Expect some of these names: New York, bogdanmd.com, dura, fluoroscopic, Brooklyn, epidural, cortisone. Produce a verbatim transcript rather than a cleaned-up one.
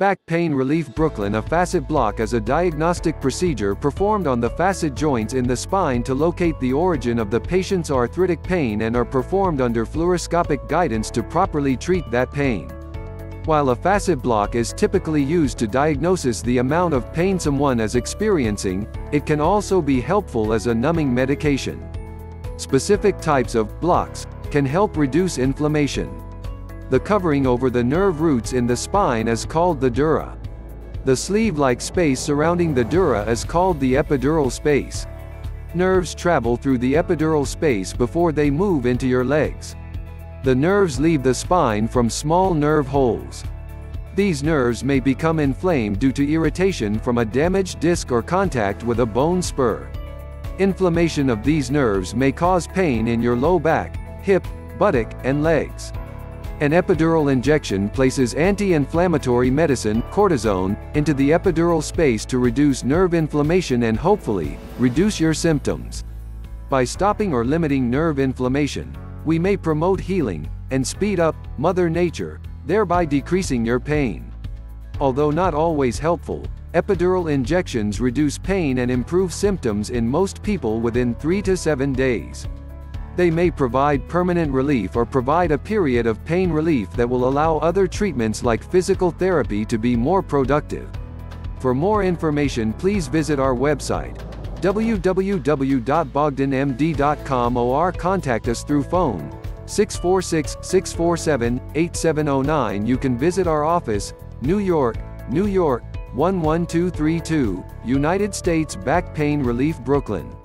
Back pain relief. Brooklyn. A facet block is a diagnostic procedure performed on the facet joints in the spine to locate the origin of the patient's arthritic pain and are performed under fluoroscopic guidance to properly treat that pain. While a facet block is typically used to diagnose the amount of pain someone is experiencing, it can also be helpful as a numbing medication. Specific types of blocks can help reduce inflammation. The covering over the nerve roots in the spine is called the dura. The sleeve-like space surrounding the dura is called the epidural space. Nerves travel through the epidural space before they move into your legs. The nerves leave the spine from small nerve holes. These nerves may become inflamed due to irritation from a damaged disc or contact with a bone spur. Inflammation of these nerves may cause pain in your low back, hip, buttock, and legs. An epidural injection places anti-inflammatory medicine, cortisone, into the epidural space to reduce nerve inflammation and hopefully, reduce your symptoms. By stopping or limiting nerve inflammation, we may promote healing, and speed up Mother Nature, thereby decreasing your pain. Although not always helpful, epidural injections reduce pain and improve symptoms in most people within three to seven days. They may provide permanent relief or provide a period of pain relief that will allow other treatments like physical therapy to be more productive. For more information, please visit our website, w w w dot bogdan m d dot com, or contact us through phone, six four six, six four seven, eight seven zero nine. You can visit our office, New York, New York, one one two three two, United States. Back Pain Relief. Brooklyn.